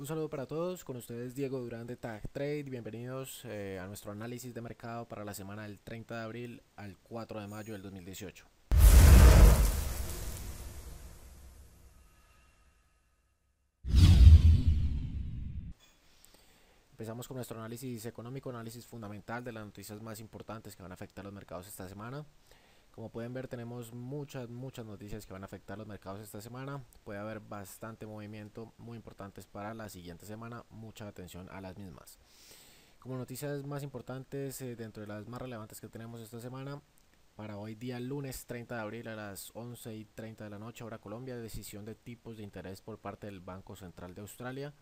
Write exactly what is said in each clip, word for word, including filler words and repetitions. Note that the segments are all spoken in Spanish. Un saludo para todos, con ustedes Diego Durán de T A C Trade. Bienvenidos eh, a nuestro análisis de mercado para la semana del treinta de abril al cuatro de mayo del dos mil dieciocho. Empezamos con nuestro análisis económico, análisis fundamental de las noticias más importantes que van a afectar los mercados esta semana. Como pueden ver, tenemos muchas, muchas noticias que van a afectar los mercados esta semana. Puede haber bastante movimiento, muy importantes para la siguiente semana. Mucha atención a las mismas. Como noticias más importantes, eh, dentro de las más relevantes que tenemos esta semana, para hoy día lunes treinta de abril a las once y treinta de la noche, hora Colombia, decisión de tipos de interés por parte del Banco Central de Australia.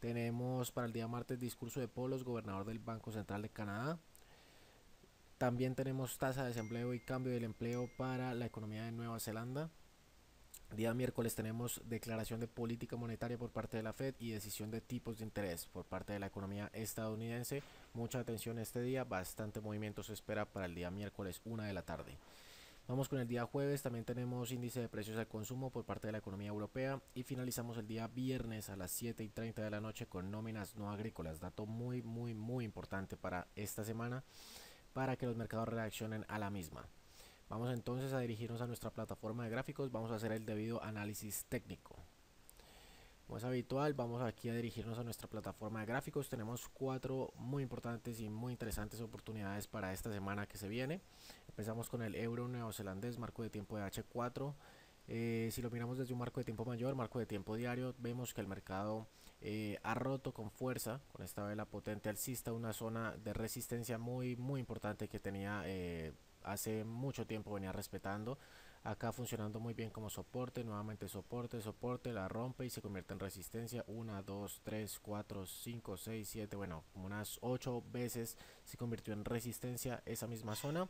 Tenemos para el día martes discurso de Polos, gobernador del Banco Central de Canadá. También tenemos tasa de desempleo y cambio del empleo para la economía de Nueva Zelanda. Día miércoles tenemos declaración de política monetaria por parte de la Fed y decisión de tipos de interés por parte de la economía estadounidense. Mucha atención este día, bastante movimiento se espera para el día miércoles una de la tarde. Vamos con el día jueves, también tenemos índice de precios al consumo por parte de la economía europea y finalizamos el día viernes a las siete y treinta de la noche con nóminas no agrícolas, dato muy muy muy importante para esta semana, para que los mercados reaccionen a la misma. Vamos entonces a dirigirnos a nuestra plataforma de gráficos, vamos a hacer el debido análisis técnico. Como es habitual, vamos aquí a dirigirnos a nuestra plataforma de gráficos. Tenemos cuatro muy importantes y muy interesantes oportunidades para esta semana que se viene. Empezamos con el euro neozelandés, marco de tiempo de hache cuatro. Eh, si lo miramos desde un marco de tiempo mayor, marco de tiempo diario, vemos que el mercado eh, ha roto con fuerza, con esta vela potente alcista, una zona de resistencia muy muy importante que tenía eh, hace mucho tiempo, venía respetando, acá funcionando muy bien como soporte, nuevamente soporte, soporte, la rompe y se convierte en resistencia, una, dos, tres, cuatro, cinco, seis, siete, bueno, como unas ocho veces se convirtió en resistencia esa misma zona.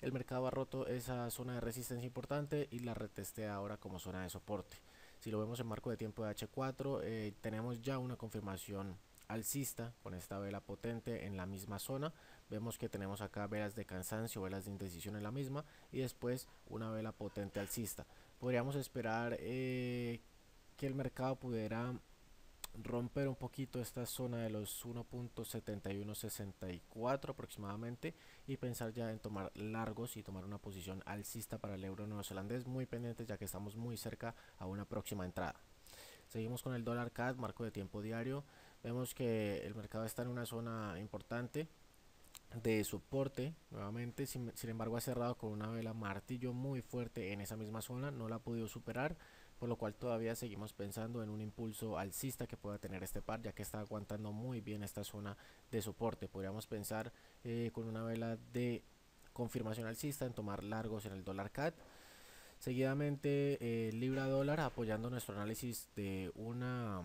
El mercado ha roto esa zona de resistencia importante y la retestea ahora como zona de soporte. Si lo vemos en marco de tiempo de hache cuatro, eh, tenemos ya una confirmación alcista con esta vela potente en la misma zona. Vemos que tenemos acá velas de cansancio, velas de indecisión en la misma y después una vela potente alcista. Podríamos esperar eh, que el mercado pudiera romper un poquito esta zona de los uno punto setenta y uno sesenta y cuatro aproximadamente y pensar ya en tomar largos y tomar una posición alcista para el euro neozelandés, muy pendientes ya que estamos muy cerca a una próxima entrada. Seguimos con el dólar C A D, marco de tiempo diario. Vemos que el mercado está en una zona importante de soporte nuevamente, sin, sin embargo ha cerrado con una vela martillo muy fuerte en esa misma zona, no la ha podido superar, por lo cual todavía seguimos pensando en un impulso alcista que pueda tener este par, ya que está aguantando muy bien esta zona de soporte. Podríamos pensar eh, con una vela de confirmación alcista en tomar largos en el dólar C A D. Seguidamente eh, libra dólar, apoyando nuestro análisis de una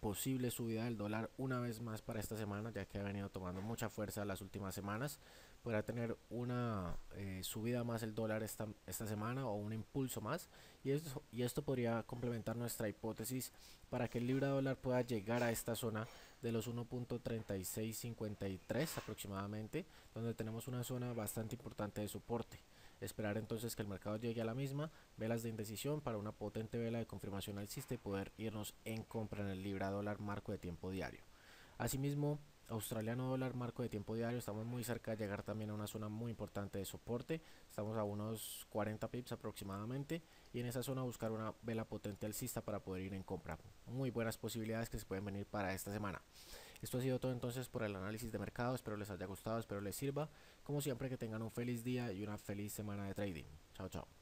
posible subida del dólar una vez más para esta semana, ya que ha venido tomando mucha fuerza las últimas semanas. Podrá tener una eh, subida más el dólar esta, esta semana o un impulso más, y esto, y esto podría complementar nuestra hipótesis para que el libra dólar pueda llegar a esta zona de los uno punto treinta y seis cincuenta y tres aproximadamente, donde tenemos una zona bastante importante de soporte. Esperar entonces que el mercado llegue a la misma, velas de indecisión para una potente vela de confirmación alcista y poder irnos en compra en el libra dólar marco de tiempo diario. Asimismo, australiano dólar marco de tiempo diario, estamos muy cerca de llegar también a una zona muy importante de soporte, estamos a unos cuarenta pips aproximadamente y en esa zona buscar una vela potente alcista para poder ir en compra. Muy buenas posibilidades que se pueden venir para esta semana. Esto ha sido todo entonces por el análisis de mercado, espero les haya gustado, espero les sirva, como siempre que tengan un feliz día y una feliz semana de trading. Chao, chao.